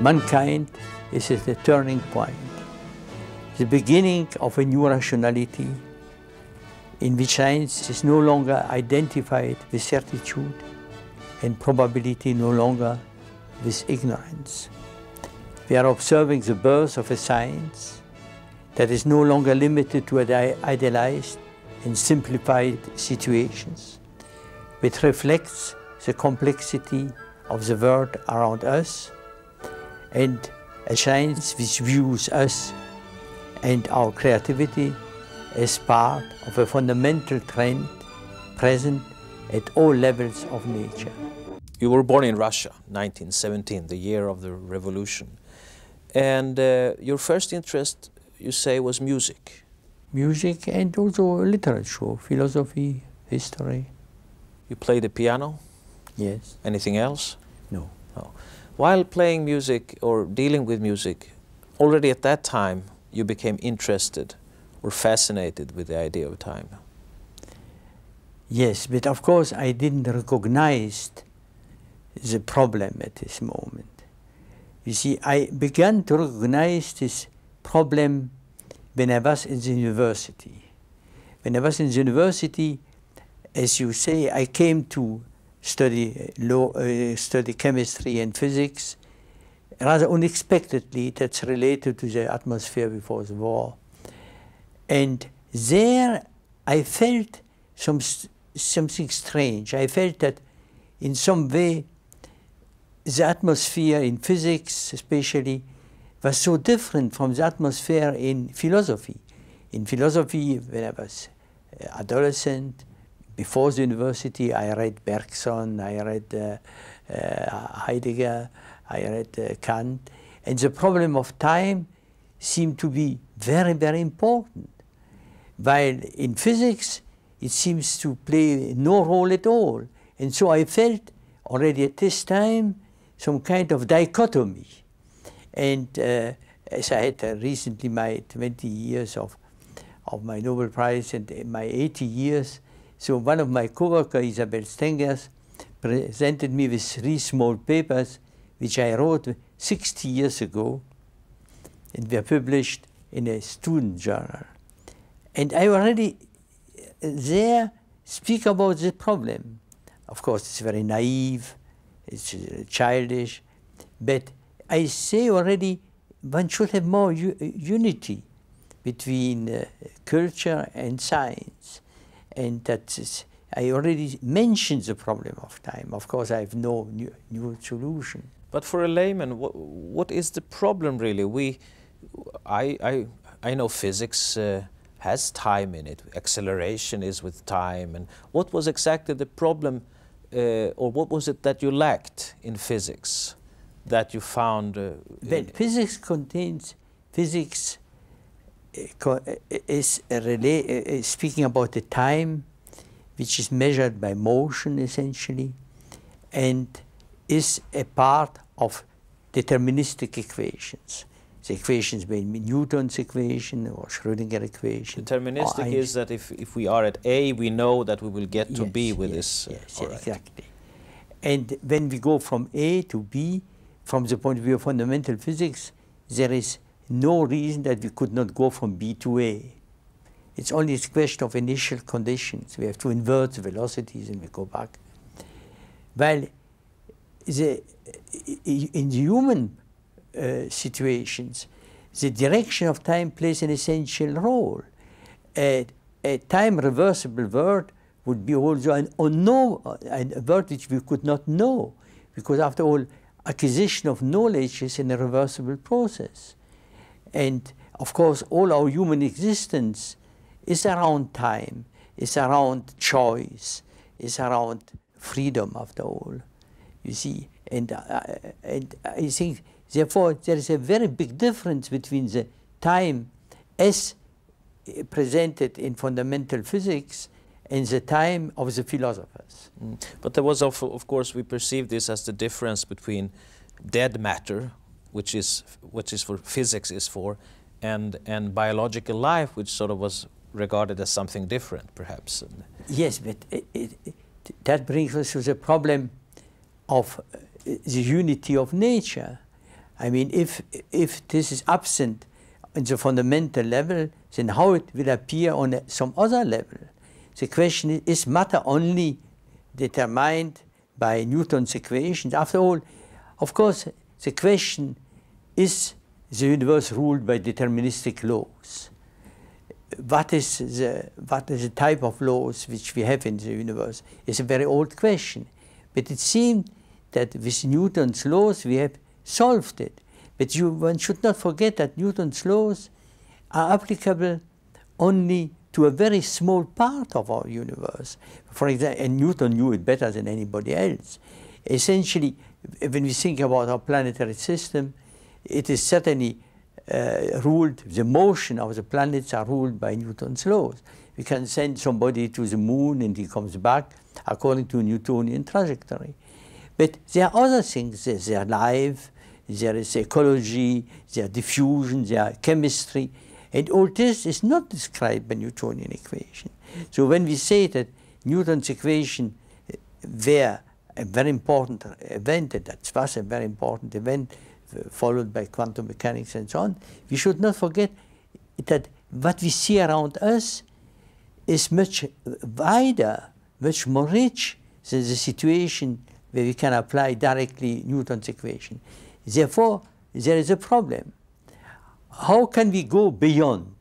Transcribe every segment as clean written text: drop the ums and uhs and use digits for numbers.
mankind, this is the turning point, the beginning of a new rationality in which science is no longer identified with certitude and probability, no longer with ignorance. We are observing the birth of a science that is no longer limited to idealized and simplified situations, which reflects the complexity of the world around us, and a science which views us and our creativity as part of a fundamental trend present at all levels of nature. You were born in Russia, 1917, the year of the revolution. And your first interest, you say, was music. Music and also literature, philosophy, history. You played the piano? Yes. Anything else? No. No. While playing music or dealing with music, already at that time you became interested or fascinated with the idea of time. Yes, but of course I didn't recognize the problem at this moment. You see, I began to recognize this problem when I was in the university. When I was in the university, as you say, I came to study chemistry and physics, rather unexpectedly. That's related to the atmosphere before the war. And there I felt something strange. I felt that in some way the atmosphere in physics especially was so different from the atmosphere in philosophy. In philosophy, when I was an adolescent, before the university, I read Bergson, I read Heidegger, I read Kant, and the problem of time seemed to be very, very important. While in physics, it seems to play no role at all. And so I felt already at this time some kind of dichotomy. And as I had recently my 20 years of my Nobel Prize and my 80 years, so one of my co-workers, Isabel Stengers, presented me with 3 small papers which I wrote 60 years ago and were published in a student journal. And I already there speak about the problem. Of course, it's very naive, it's childish, but I say already one should have more unity between culture and science. And that's, I already mentioned the problem of time. Of course, I have no new solution. But for a layman, what is the problem really? I know physics has time in it. Acceleration is with time. And what was exactly the problem, or what was it that you lacked in physics that you found? Well, physics is a relay, speaking about the time, which is measured by motion essentially, and is a part of deterministic equations. The equations may be Newton's equation or Schrödinger equation. Deterministic is that if we are at A, we know that we will get to B with this. Yes, exactly. And when we go from A to B, from the point of view of fundamental physics, there is no reason that we could not go from B to A. It's only a question of initial conditions. We have to invert the velocities and we go back. While in the human situations, the direction of time plays an essential role. A time-reversible world would be also an unknown, a world which we could not know, because after all, acquisition of knowledge is an irreversible process. And of course, all our human existence is around time, is around choice, is around freedom after all, you see. And I think, therefore, there is a very big difference between the time as presented in fundamental physics and the time of the philosophers. Mm. But there was, of course, we perceive this as the difference between dead matter, which is for physics is for, and biological life, which sort of was regarded as something different, perhaps. Yes, but that brings us to the problem of the unity of nature. I mean, if this is absent on the fundamental level, then how it will appear on some other level? The question is matter only determined by Newton's equations? After all, of course, the question is the universe ruled by deterministic laws. What is the type of laws which we have in the universe? It's a very old question. But it seemed that with Newton's laws we have solved it. But one should not forget that Newton's laws are applicable only to a very small part of our universe. For example, and Newton knew it better than anybody else. Essentially, when we think about our planetary system, it is certainly ruled, the motion of the planets are ruled by Newton's laws. We can send somebody to the moon and he comes back according to a Newtonian trajectory. But there are other things, there are life, there is ecology, there are diffusion, there are chemistry, and all this is not described by Newtonian equation. So when we say that Newton's equation were a very important event, and that was a very important event, followed by quantum mechanics and so on, we should not forget that what we see around us is much wider, much more rich than the situation where we can apply directly Newton's equation. Therefore, there is a problem. How can we go beyond?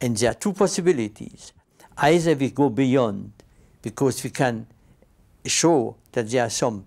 And there are two possibilities. Either we go beyond because we can show that there are some,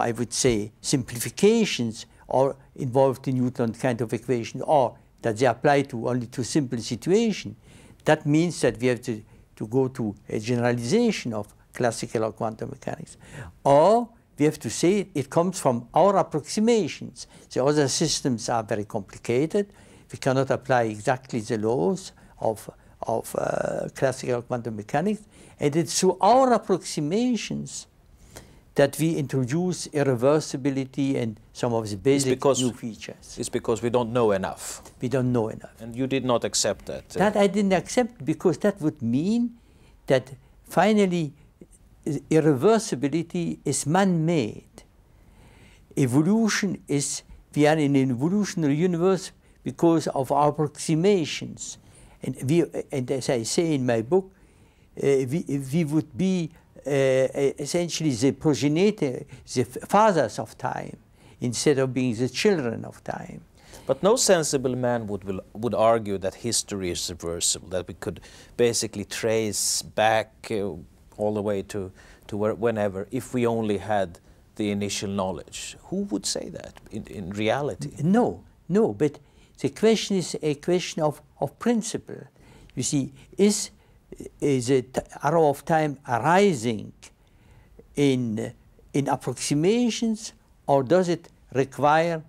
I would say, simplifications or involved in Newton kind of equation, or that they apply to only to simple situation. That means that we have to go to a generalization of classical or quantum mechanics. Or we have to say it comes from our approximations. The other systems are very complicated. We cannot apply exactly the laws of classical quantum mechanics. And it's through our approximations that we introduce irreversibility and some of the basic new features. It's because we don't know enough. We don't know enough. And you did not accept that. That I didn't accept because that would mean that finally irreversibility is man-made. Evolution is, we are in an evolutionary universe because of our approximations. And as I say in my book, we would be essentially the progenitor, the fathers of time, instead of being the children of time. But no sensible man would argue that history is reversible, that we could basically trace back all the way to whenever, if we only had the initial knowledge. Who would say that in reality? No, no, but the question is a question of principle. You see, is the arrow of time arising in approximations, or does it require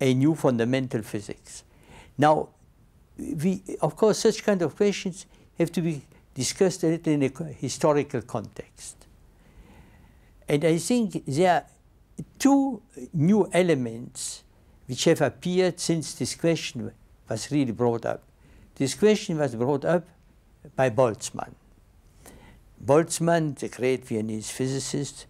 a new fundamental physics? Now, of course, such kind of questions have to be discussed a little in a historical context. And I think there are two new elements which have appeared since this question was really brought up. This question was brought up by Boltzmann. Boltzmann, the great Viennese physicist,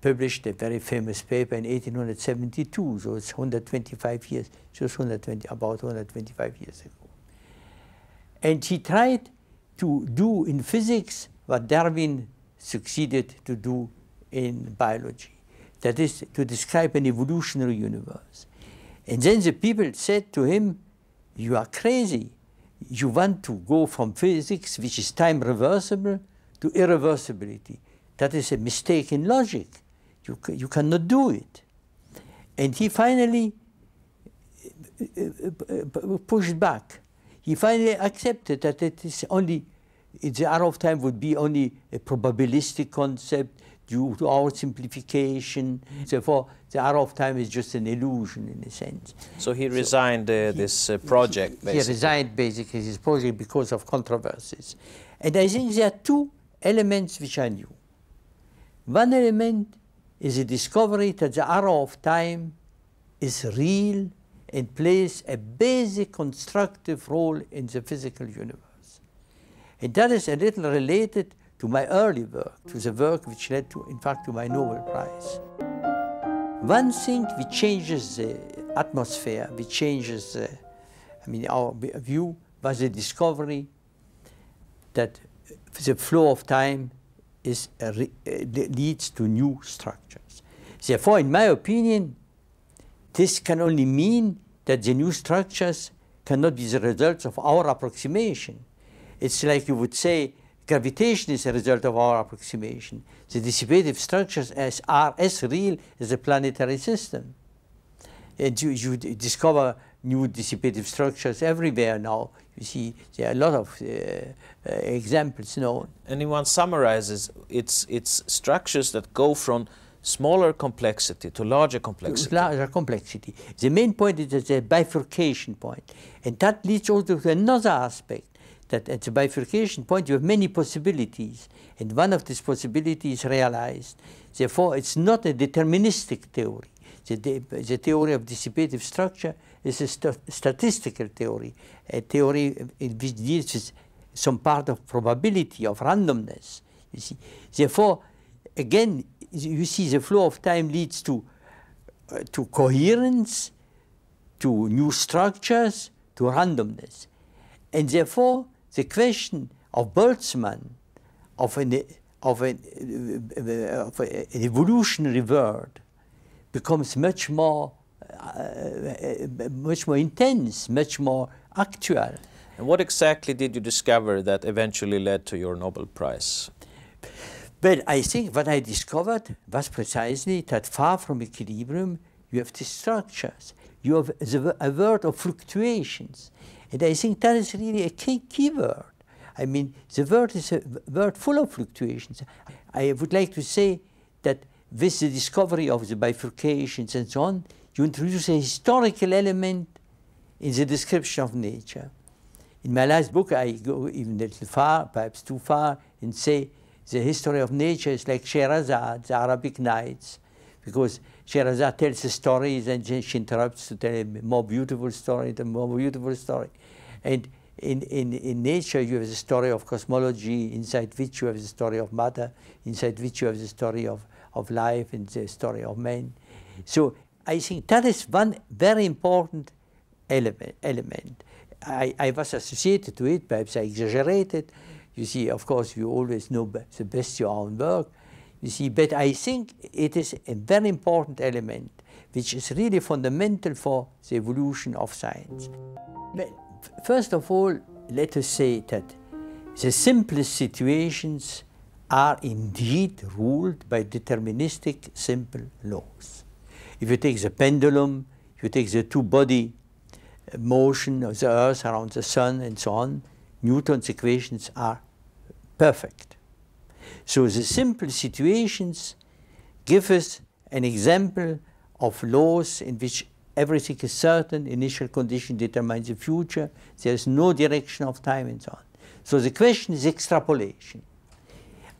published a very famous paper in 1872, so it's 125 years, just about 125 years ago. And he tried to do in physics what Darwin succeeded to do in biology, that is, to describe an evolutionary universe. And then the people said to him, "You are crazy. You want to go from physics, which is time reversible, to irreversibility. That is a mistake in logic. You cannot do it." And he finally pushed back. He finally accepted that it is only, the arrow of time would be only a probabilistic concept due to our simplification. Therefore, the arrow of time is just an illusion, in a sense. So he resigned this project, basically. He resigned, basically, his project because of controversies. And I think there are two elements which are new. One element is the discovery that the arrow of time is real and plays a basic constructive role in the physical universe. And that is a little related to my early work, to the work which led to, in fact, to my Nobel Prize. One thing which changes the atmosphere, which changes our view, was the discovery that the flow of time is, leads to new structures. Therefore, in my opinion, this can only mean that the new structures cannot be the results of our approximation. It's like you would say gravitation is a result of our approximation. The dissipative structures are as real as the planetary system. And you discover new dissipative structures everywhere now. You see there are a lot of examples known. Anyone summarizes, it's structures that go from smaller complexity to larger complexity. The main point is that the bifurcation point. And that leads also to another aspect, that at the bifurcation point you have many possibilities, and one of these possibilities is realized. Therefore, it's not a deterministic theory. The theory of dissipative structure is a statistical theory, a theory which deals with some part of probability, of randomness. You see. Therefore, again, you see the flow of time leads to coherence, to new structures, to randomness. And therefore, the question of Boltzmann, of an evolutionary word, becomes much more intense, much more actual. And what exactly did you discover that eventually led to your Nobel Prize? Well, I think what I discovered was precisely that far from equilibrium, you have these structures. You have a word of fluctuations. And I think that is really a key word. I mean, the word is a word full of fluctuations. I would like to say that with the discovery of the bifurcations and so on, you introduce a historical element in the description of nature. In my last book, I go even a little far, perhaps too far, and say the history of nature is like Scheherazade, the Arabic Nights, because Scheherazade tells the stories and she interrupts to tell a more beautiful story, And in nature, you have the story of cosmology, inside which you have the story of matter, inside which you have the story of life and the story of man. So I think that is one very important element. I was associated to it, perhaps I exaggerated. You see, of course, you always know the best your own work. You see, but I think it is a very important element, which is really fundamental for the evolution of science. But first of all, let us say that the simplest situations are indeed ruled by deterministic simple laws. If you take the pendulum, if you take the two-body motion of the Earth around the Sun and so on, Newton's equations are perfect. So the simple situations give us an example of laws in which everything is certain, initial condition determines the future, there is no direction of time and so on. So the question is extrapolation.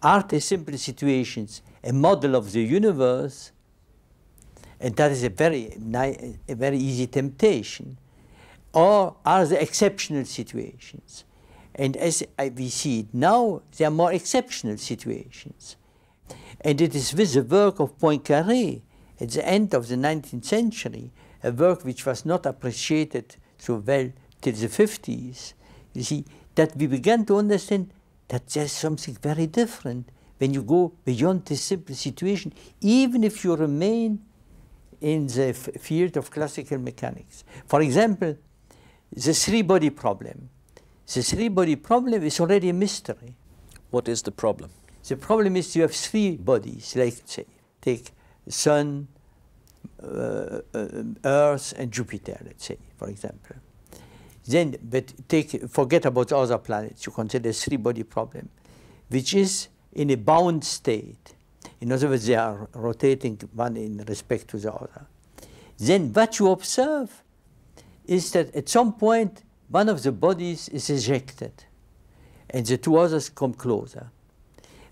Are the simple situations a model of the universe? And that is a very easy temptation. Or are they exceptional situations? And as we see it now, there are more exceptional situations. And it is with the work of Poincaré at the end of the 19th century, a work which was not appreciated so well till the 50s, you see, that we began to understand that there's something very different when you go beyond this simple situation, even if you remain in the field of classical mechanics. For example, the three-body problem. The three-body problem is already a mystery. What is the problem? The problem is you have three bodies, like say, take Sun, Earth, and Jupiter, let's say, for example. Then, but forget about the other planets. You consider a three-body problem, which is in a bound state. In other words, they are rotating one in respect to the other. Then what you observe is that at some point, one of the bodies is ejected, and the two others come closer.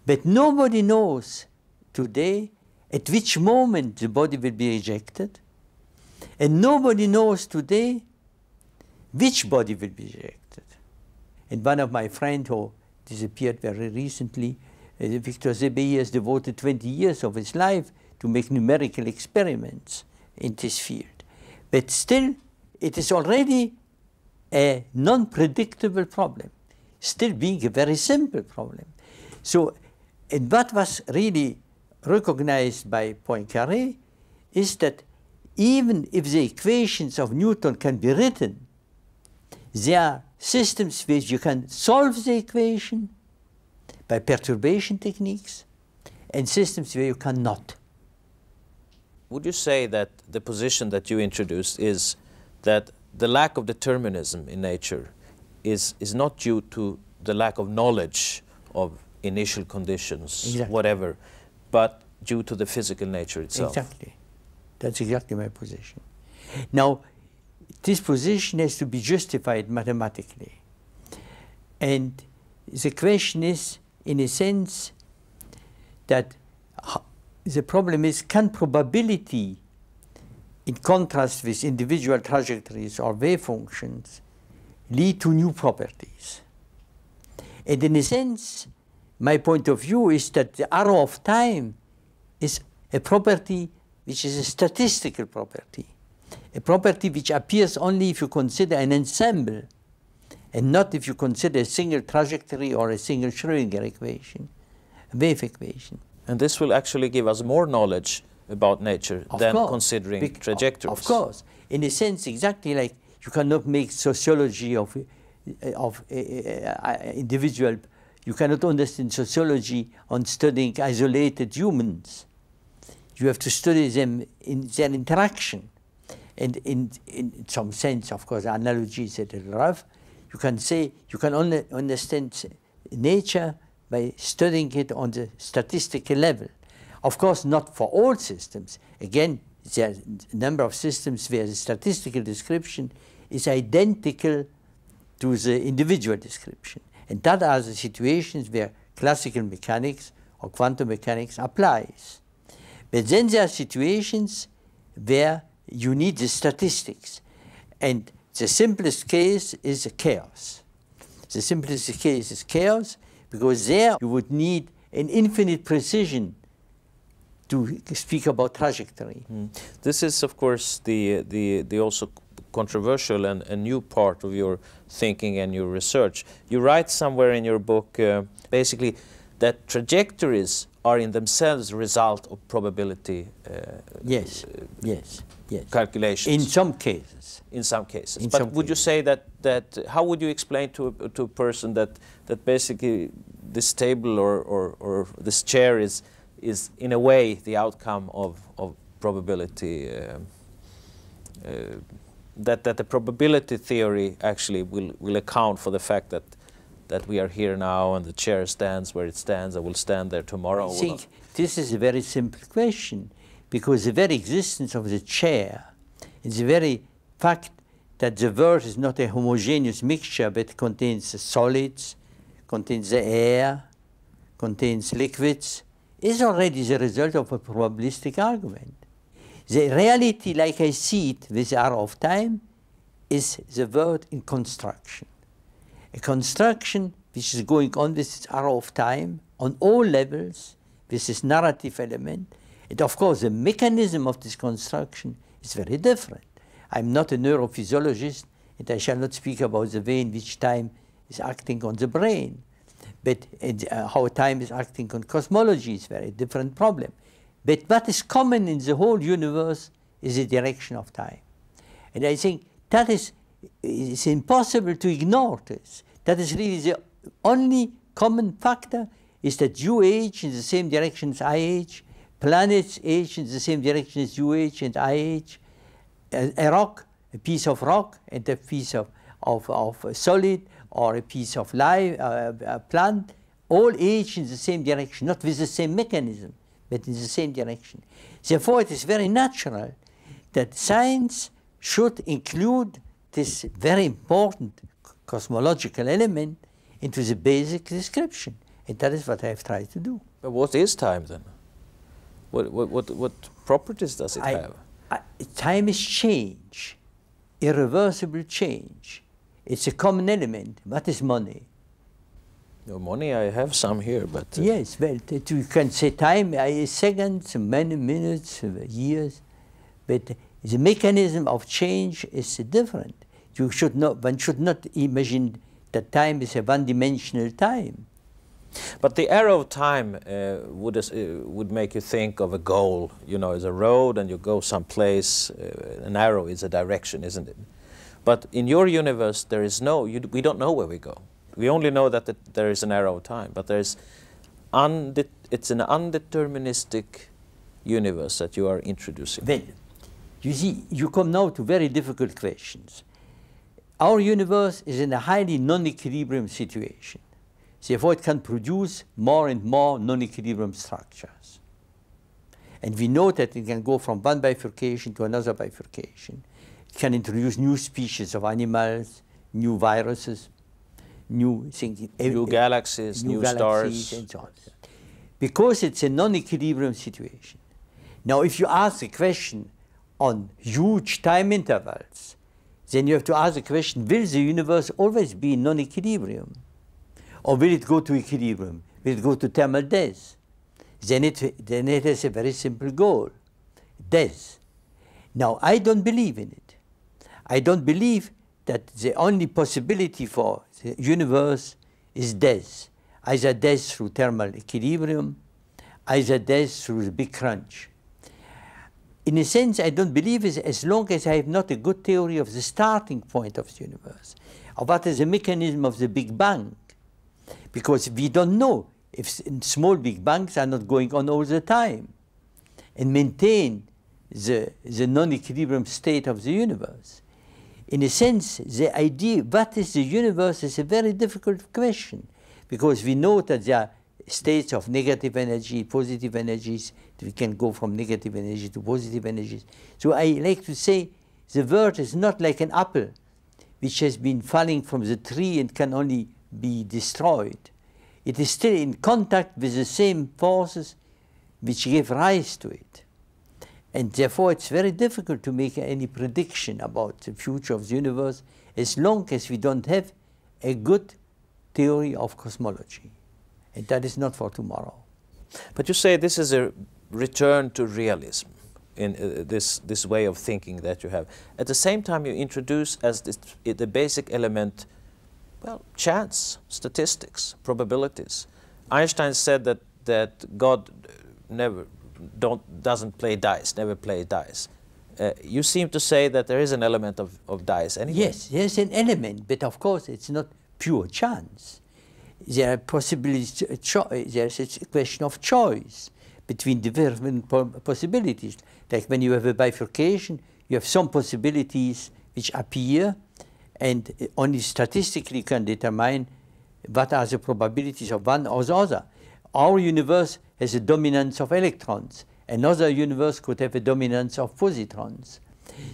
But nobody knows today at which moment the body will be ejected, and nobody knows today which body will be ejected. And one of my friends who disappeared very recently, Victor Zebehi, has devoted 20 years of his life to make numerical experiments in this field. But still, it is already a non-predictable problem, still being a very simple problem. So, and what was really recognized by Poincaré is that even if the equations of Newton can be written, there are systems which you can solve the equation by perturbation techniques, and systems where you cannot. Would you say that the position that you introduced is that the lack of determinism in nature is not due to the lack of knowledge of initial conditions, exactly, whatever, but due to the physical nature itself? Exactly. That's exactly my position. Now, this position has to be justified mathematically. And the question is, in a sense, that the problem is, can probability, in contrast with individual trajectories or wave functions, lead to new properties? And in a sense, my point of view is that the arrow of time is a property which is a statistical property, a property which appears only if you consider an ensemble, and not if you consider a single trajectory or a single Schrödinger equation, wave equation. And this will actually give us more knowledge about nature than considering trajectories. Of course. In a sense, exactly like you cannot make sociology of individual, you cannot understand sociology on studying isolated humans. You have to study them in their interaction. And in some sense, of course, analogy is a little rough. You can say you can only understand nature by studying it on the statistical level. Of course, not for all systems. Again, there are a number of systems where the statistical description is identical to the individual description. And that are the situations where classical mechanics or quantum mechanics applies. But then there are situations where you need the statistics. And the simplest case is a chaos. The simplest case is chaos, because there you would need an infinite precision to speak about trajectory. Mm. This is, of course, the also controversial and a new part of your thinking and your research. You write somewhere in your book, basically, that trajectories are in themselves a result of probability calculations. In some cases. In some cases. In but would you say that how would you explain to a person that basically this table or this chair is in a way the outcome of probability, that the probability theory actually will account for the fact that we are here now and the chair stands where it stands and will stand there tomorrow? I think this is a very simple question, because the very existence of the chair and the very fact that the world is not a homogeneous mixture but contains the solids, contains the air, contains liquids, is already the result of a probabilistic argument. The reality, like I see it with the arrow of time, is the world in construction. A construction which is going on with its arrow of time on all levels, with this narrative element. And of course, the mechanism of this construction is very different. I'm not a neurophysiologist, and I shall not speak about the way in which time is acting on the brain. But how time is acting on cosmology is a very different problem. But what is common in the whole universe is the direction of time. And I think that is, it's impossible to ignore this. That is really the only common factor, is that you age in the same direction as I age, planets age in the same direction as you age and I age, a piece of rock and a piece of solid, or a piece of live plant, all age in the same direction, not with the same mechanism, but in the same direction. Therefore, it is very natural that science should include this very important cosmological element into the basic description. And that is what I have tried to do. But what is time, then? What properties does it have? Time is change, irreversible change. It's a common element. What is money? No money, I have some here, but... Yes, well, you can say time, seconds, many minutes, years, but the mechanism of change is different. You should not, one should not imagine that time is a one-dimensional time. But the arrow of time would make you think of a goal, you know, as a road and you go someplace, an arrow is a direction, isn't it? But in your universe, there is no, we don't know where we go. We only know that there is an arrow of time, but there's it's an undeterministic universe that you are introducing. Well, you see, you come now to very difficult questions. Our universe is in a highly non-equilibrium situation. Therefore, it can produce more and more non-equilibrium structures. And we know that it can go from one bifurcation to another bifurcation. It can introduce new species of animals, new viruses, new things. New galaxies, new stars. And so on. Because it's a non-equilibrium situation. Now, if you ask the question on huge time intervals, then you have to ask the question, will the universe always be non-equilibrium? Or will it go to equilibrium? Will it go to thermal death? Then it has a very simple goal, death. Now, I don't believe in it. I don't believe that the only possibility for the universe is death, either death through thermal equilibrium, either death through the big crunch. In a sense, I don't believe it as long as I have not a good theory of the starting point of the universe, or what is the mechanism of the Big Bang, because we don't know if small Big Bangs are not going on all the time and maintain the non-equilibrium state of the universe. In a sense, the idea, what is the universe, is a very difficult question, because we know that there are states of negative energy, positive energies, we can go from negative energy to positive energies. So I like to say the world is not like an apple which has been falling from the tree and can only be destroyed. It is still in contact with the same forces which gave rise to it. And therefore it's very difficult to make any prediction about the future of the universe as long as we don't have a good theory of cosmology. And that is not for tomorrow. But you say this is a return to realism in this way of thinking that you have. At the same time, you introduce as the basic element, well, chance, statistics, probabilities. Einstein said that God doesn't play dice, never play dice. You seem to say that there is an element of dice anyway. Yes, there is an element, but of course it's not pure chance. There are possibilities, there's a question of choice between different possibilities. Like when you have a bifurcation, you have some possibilities which appear, and only statistically can determine what are the probabilities of one or the other. Our universe has a dominance of electrons. Another universe could have a dominance of positrons.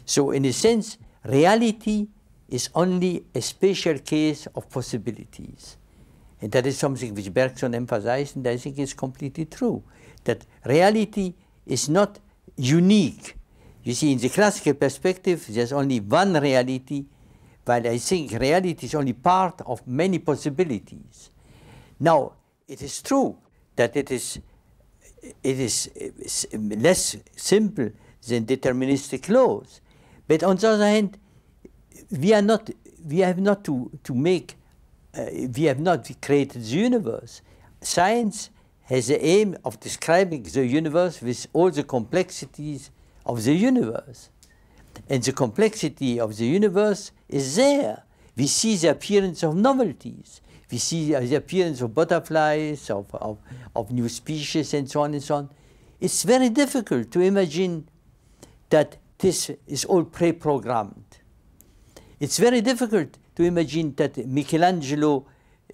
So in a sense, reality is only a special case of possibilities. And that is something which Bergson emphasized, and I think is completely true, that reality is not unique. You see, in the classical perspective, there's only one reality, but I think reality is only part of many possibilities. Now, it is true that it is less simple than deterministic laws. But on the other hand, we have not created the universe. Science has the aim of describing the universe with all the complexities of the universe. And the complexity of the universe is there. We see the appearance of novelties. We see the appearance of butterflies, of new species, and so on and so on. It's very difficult to imagine that this is all pre-programmed. It's very difficult to imagine that Michelangelo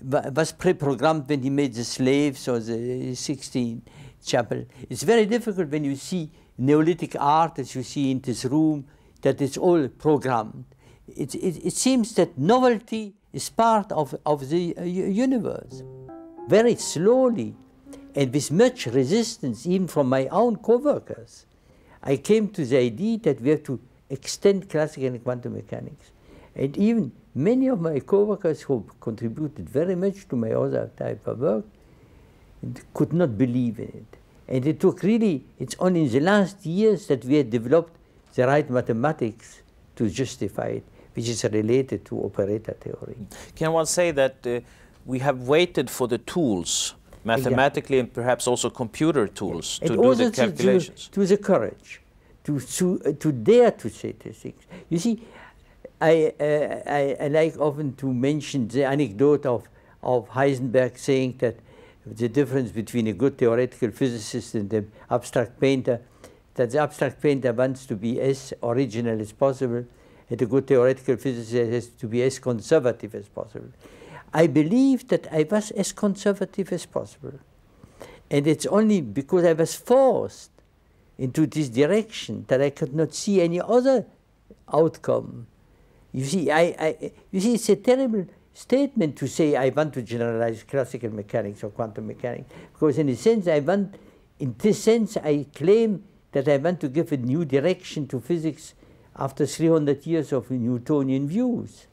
was pre-programmed when he made the slaves or the Sixtine Chapel. It's very difficult when you see Neolithic art, as you see in this room, that it's all programmed. It seems that novelty is part of the universe. Very slowly and with much resistance, even from my own co-workers, I came to the idea that we have to extend classical and quantum mechanics. And even many of my coworkers who contributed very much to my other type of work could not believe in it. And it took really, it's only in the last years that we had developed the right mathematics to justify it, which is related to operator theory. Can one say that we have waited for the tools, mathematically and perhaps also computer tools, to do the calculations? To the courage, to dare to say these things. You see, I like often to mention the anecdote of Heisenberg saying that the difference between a good theoretical physicist and an abstract painter, that the abstract painter wants to be as original as possible, and a good theoretical physicist has to be as conservative as possible. I believe that I was as conservative as possible. And it's only because I was forced into this direction that I could not see any other outcome. You see, you see, it's a terrible statement to say I want to generalize classical mechanics or quantum mechanics, because in a sense I claim that I want to give a new direction to physics after 300 years of Newtonian views.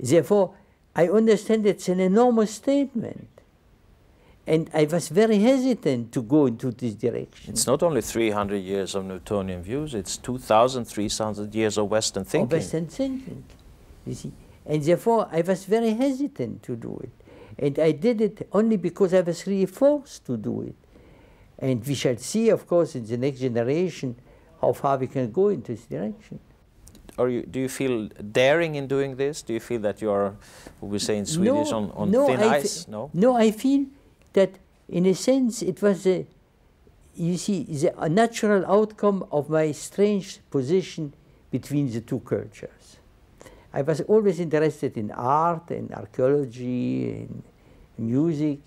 Therefore, I understand it's an enormous statement. And I was very hesitant to go into this direction. It's not only 300 years of Newtonian views, it's 2,000, 3,000 years of Western thinking. Of Western thinking, you see. And therefore, I was very hesitant to do it. And I did it only because I was really forced to do it. And we shall see, of course, in the next generation, how far we can go in this direction. Do you feel daring in doing this? Do you feel that you are, what we say in Swedish, on thin ice? No? No, I feel that in a sense it was a, you see, a natural outcome of my strange position between the two cultures. I was always interested in art and archaeology and music,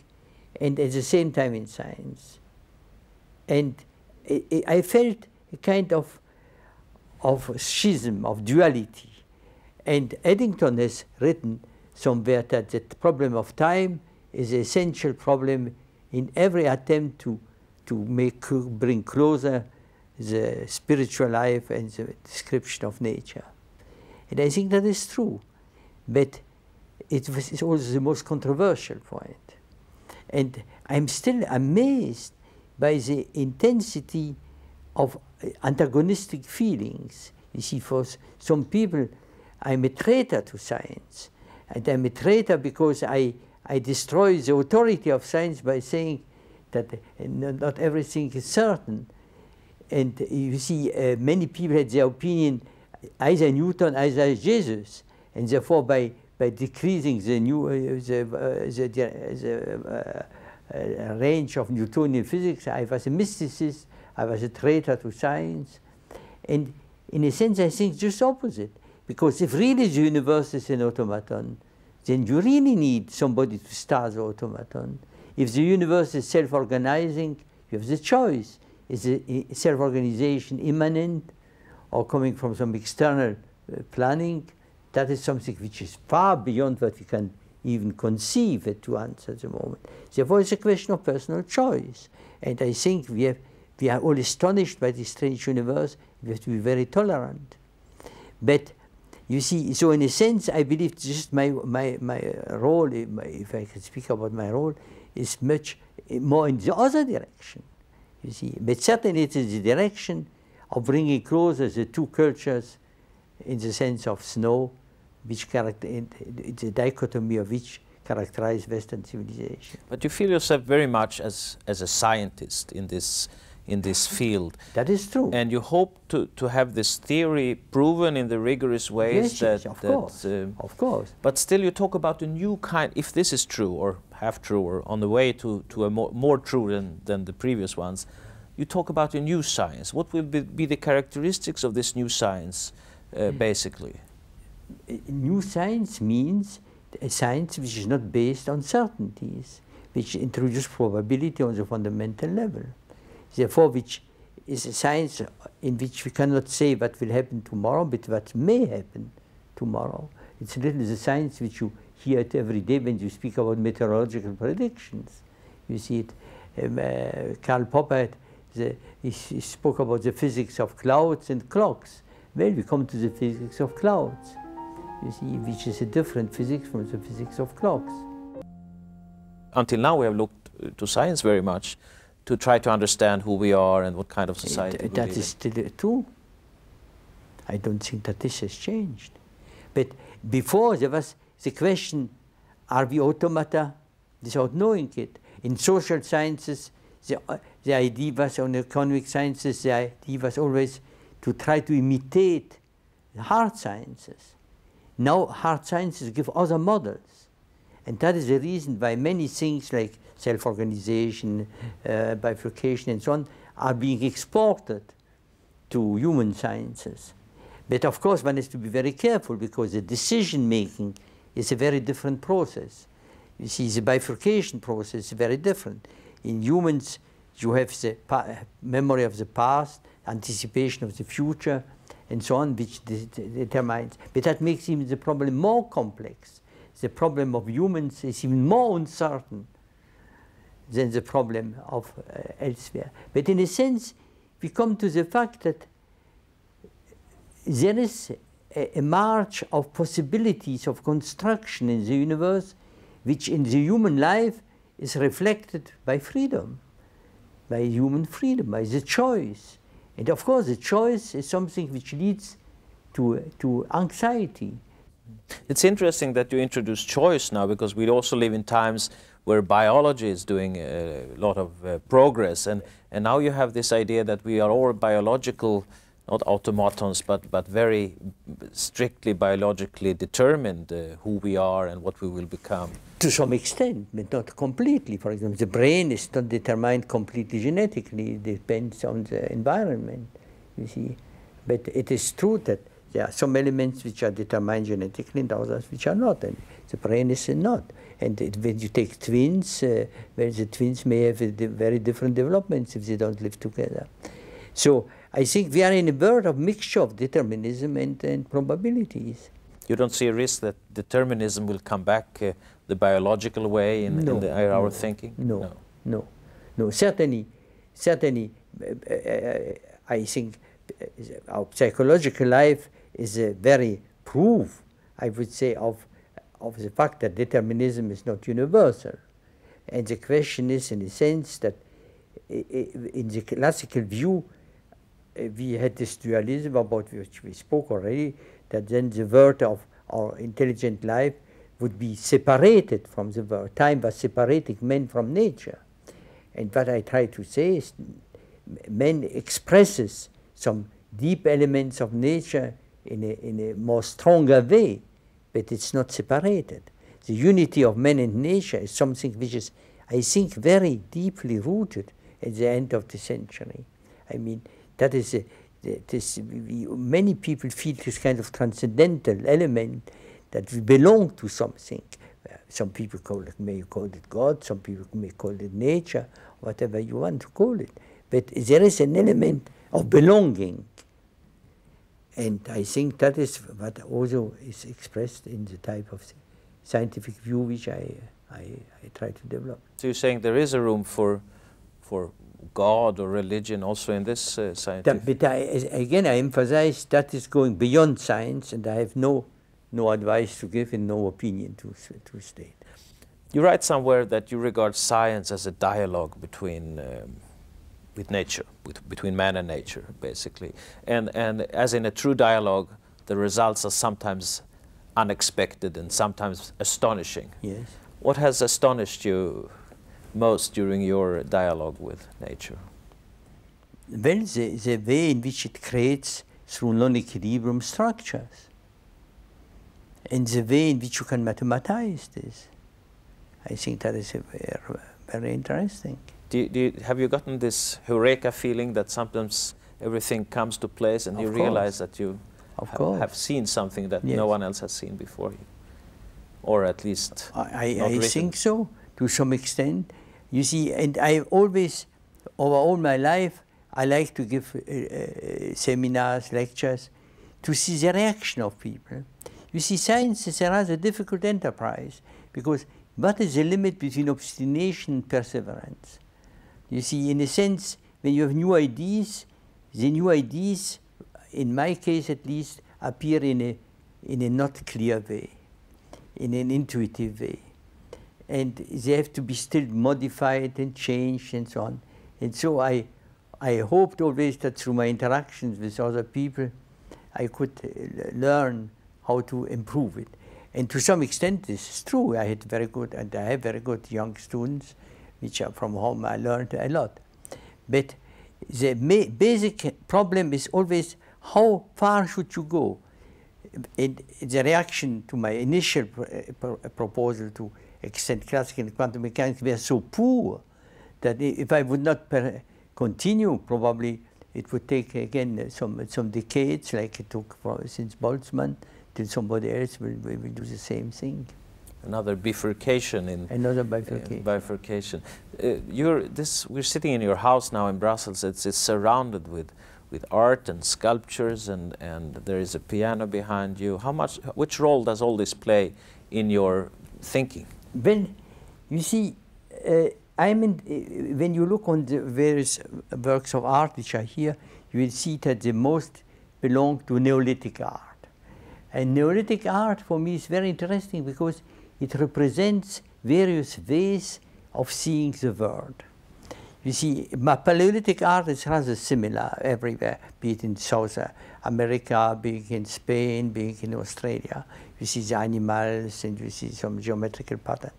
and at the same time in science. And I felt a kind of schism, of duality. And Eddington has written somewhere that the problem of time is an essential problem in every attempt to bring closer the spiritual life and the description of nature. And I think that is true, but it's also the most controversial point. And I'm still amazed by the intensity of antagonistic feelings. You see, for some people, I'm a traitor to science. And I'm a traitor because I destroy the authority of science by saying that not everything is certain. And you see, many people had their opinion, either Newton, either Jesus. And therefore, by decreasing the range of Newtonian physics, I was a mysticist. I was a traitor to science. And in a sense, I think just opposite. Because if really the universe is an automaton, then you really need somebody to start the automaton. If the universe is self-organizing, you have the choice. Is the self-organization immanent or coming from some external planning? That is something which is far beyond what we can even conceive to answer at the moment. Therefore, it's a question of personal choice. And I think we are all astonished by this strange universe. We have to be very tolerant. But you see, so in a sense, I believe just my role, if I can speak about my role, is much more in the other direction, you see. But certainly it is the direction of bringing closer the two cultures in the sense of snow, which the dichotomy of which characterizes Western civilization. But you feel yourself very much as a scientist in this field. That is true. And you hope to have this theory proven in the rigorous ways yes, of course. But still you talk about a new kind, if this is true or half true or on the way to a more true than the previous ones, you talk about a new science. What will be the characteristics of this new science, basically? New science means a science which is not based on certainties, which introduces probability on the fundamental level. Therefore, which is a science in which we cannot say what will happen tomorrow, but what may happen tomorrow. It's a little the science which you hear it every day when you speak about meteorological predictions. You see it. Karl Popper, he spoke about the physics of clouds and clocks. Well, we come to the physics of clouds. you see, which is a different physics from the physics of clocks. Until now we have looked to science very much to try to understand who we are and what kind of society we live in. That is still true. I don't think that this has changed. But before there was the question, are we automata without knowing it? In social sciences, the idea was, on economic sciences, the idea was always to try to imitate the hard sciences. Now hard sciences give other models. And that is the reason why many things like self-organization, bifurcation and so on are being exported to human sciences. But of course one has to be very careful because the decision-making is a very different process. You see, the bifurcation process is very different. In humans, you have the memory of the past, anticipation of the future, and so on, which determines. But that makes even the problem more complex. The problem of humans is even more uncertain than the problem of elsewhere. But in a sense, we come to the fact that there is a march of possibilities of construction in the universe, which in the human life is reflected by freedom, by human freedom, by the choice. And of course, the choice is something which leads to anxiety. It's interesting that you introduce choice now, because we also live in times where biology is doing a lot of progress, and now you have this idea that we are all biological, not automatons, but very strictly biologically determined who we are and what we will become. To some extent, but not completely. For example, the brain is not determined completely genetically. It depends on the environment, you see. But it is true that there are some elements which are determined genetically and others which are not, and the brain is not. And when you take twins, well, the twins may have very different developments if they don't live together. So I think we are in a world of mixture of determinism and probabilities. You don't see a risk that determinism will come back the biological way in our thinking? No. Certainly, I think our psychological life is a very proof, I would say, of the fact that determinism is not universal. And the question is, in a sense, that in the classical view, we had this dualism about which we spoke already, that then the world of our intelligent life would be separated from the world. Time was separating man from nature. And what I try to say is man expresses some deep elements of nature in a more stronger way, but it's not separated. The unity of man and nature is something which is, I think, very deeply rooted at the end of the century. I mean, that is a many people feel this kind of transcendental element that we belong to something. Some people may call it God, some people may call it nature, whatever you want to call it. But there is an element of belonging. And I think that is what also is expressed in the type of scientific view which I try to develop. So you're saying there is a room for God or religion also in this scientific... But I emphasize that is going beyond science, and I have no advice to give and no opinion to state. You write somewhere that you regard science as a dialogue between with nature, between man and nature, basically. And as in a true dialogue, the results are sometimes unexpected and sometimes astonishing. Yes. What has astonished you most during your dialogue with nature? Well, the way in which it creates through non-equilibrium structures, and the way in which you can mathematize this. I think that is very interesting. Have you gotten this Eureka feeling that sometimes everything comes to place and you realize that you have seen something that no one else has seen before you? Or at least I think so, to some extent. You see, and I always, over all my life, I like to give seminars, lectures, to see the reaction of people. You see, science is a rather difficult enterprise, because what is the limit between obstination and perseverance? You see, in a sense, when you have new ideas, the new ideas, in my case at least, appear in a, in a not clear way, in an intuitive way. And they have to be still modified and changed and so on. And so I hoped always that through my interactions with other people, I could learn how to improve it. And to some extent, this is true. I had very good, and I have very good young students, which are from whom I learned a lot. But the basic problem is always how far should you go? And the reaction to my initial proposal to extend classical and quantum mechanics were so poor that if I would not continue, probably it would take again some decades, like it took since Boltzmann, till somebody else will do the same thing. Another bifurcation in bifurcation. We're sitting in your house now in Brussels. It's surrounded with art and sculptures, and there is a piano behind you. Which role does all this play in your thinking? Well, you see, when you look on the various works of art which are here, you will see that the most belong to Neolithic art. And Neolithic art for me is very interesting because it represents various ways of seeing the world. You see, Paleolithic art is rather similar everywhere, be it in South America, be it in Spain, be it in Australia. You see the animals and you see some geometrical pattern.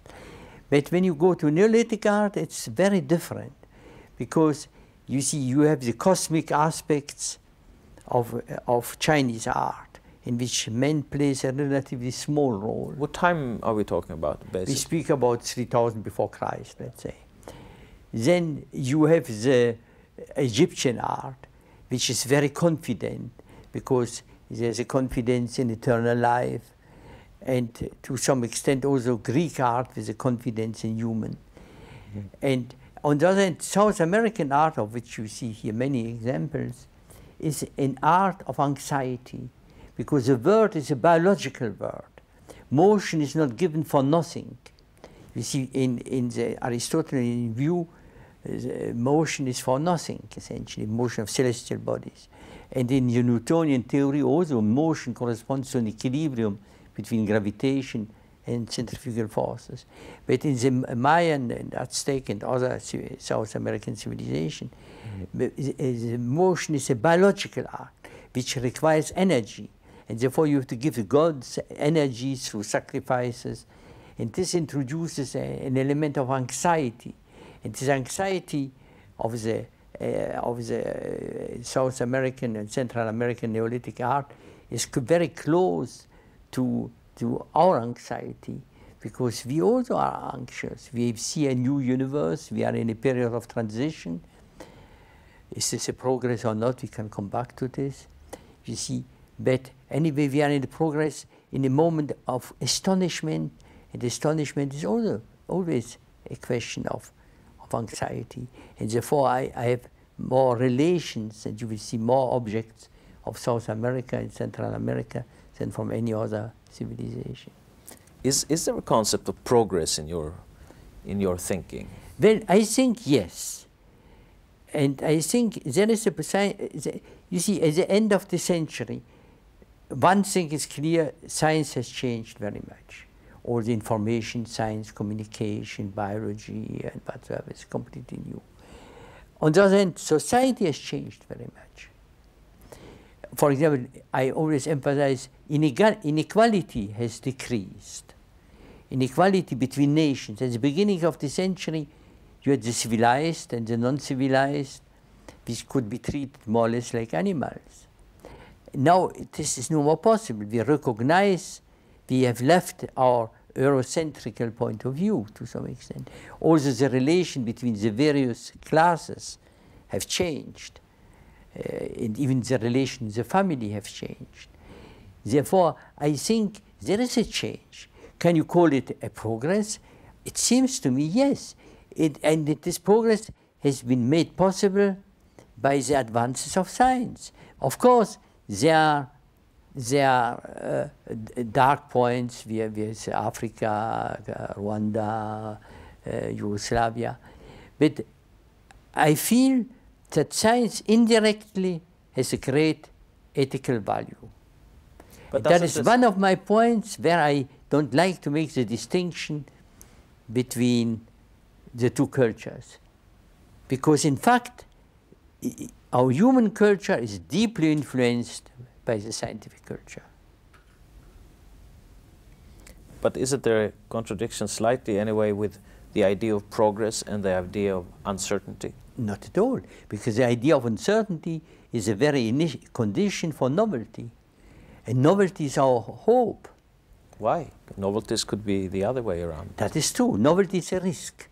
But when you go to Neolithic art, it's very different because you see you have the cosmic aspects of Chinese art, in which man plays a relatively small role. What time are we talking about, basically? We speak about 3000 before Christ, let's say. Then you have the Egyptian art, which is very confident, because there's a confidence in eternal life, and to some extent also Greek art with a confidence in human. Mm-hmm. And on the other hand, South American art, of which you see here many examples, is an art of anxiety, because the world is a biological world. Motion is not given for nothing. You see, in the Aristotelian view, the motion is for nothing, essentially, motion of celestial bodies. And in the Newtonian theory also, motion corresponds to an equilibrium between gravitation and centrifugal forces. But in the Mayan and Aztec and other South American civilization, the motion is a biological art, which requires energy. And therefore, you have to give the gods energy through sacrifices. And this introduces an element of anxiety. And this anxiety of the South American and Central American Neolithic art is very close to our anxiety, because we also are anxious. We see a new universe. We are in a period of transition. Is this a progress or not? We can come back to this. You see. But anyway, we are in the progress in a moment of astonishment, and astonishment is also always a question of anxiety. And therefore, I have more relations, and you will see more objects of South America and Central America than from any other civilization. Is there a concept of progress in your thinking? Well, I think yes. And I think there is a, you see, at the end of the century, one thing is clear, science has changed very much. All the information, science, communication, biology, and whatsoever is completely new. On the other hand, society has changed very much. For example, I always emphasize inequality has decreased. Inequality between nations. At the beginning of the century, you had the civilized and the non-civilized, which could be treated more or less like animals. Now, this is no more possible. We recognize we have left our Eurocentric point of view to some extent. Also, the relation between the various classes have changed. And even the relation in the family have changed. Therefore, I think there is a change. Can you call it a progress? It seems to me, yes. And this progress has been made possible by the advances of science. Of course, there are dark points via Africa, Rwanda, Yugoslavia. But I feel that science indirectly has a great ethical value. But that is one of my points where I don't like to make the distinction between the two cultures. Because in fact, our human culture is deeply influenced by the scientific culture. But isn't there a contradiction slightly anyway with the idea of progress and the idea of uncertainty? Not at all, because the idea of uncertainty is a very initial condition for novelty. And novelty is our hope. Why? Novelties could be the other way around. That is true. Novelty is a risk.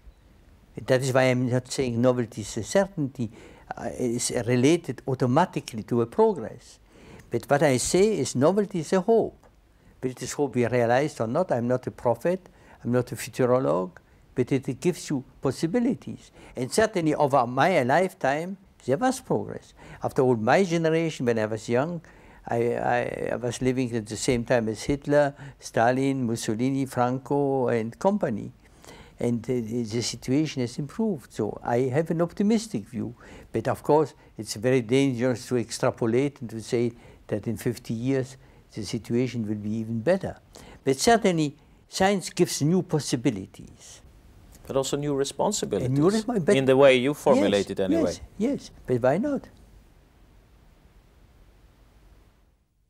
That is why I'm not saying novelty is a certainty. It's related automatically to a progress. But what I say is novelty is a hope. But it is hope we realized or not. I'm not a prophet. I'm not a futurologue. But it gives you possibilities. And certainly over my lifetime, there was progress. After all, my generation, when I was young, I was living at the same time as Hitler, Stalin, Mussolini, Franco, and company. And the situation has improved. So I have an optimistic view. But of course, it's very dangerous to extrapolate and to say that in 50 years, the situation will be even better. But certainly, science gives new possibilities. But also new responsibilities, in the way you formulate it anyway. Yes, yes, but why not?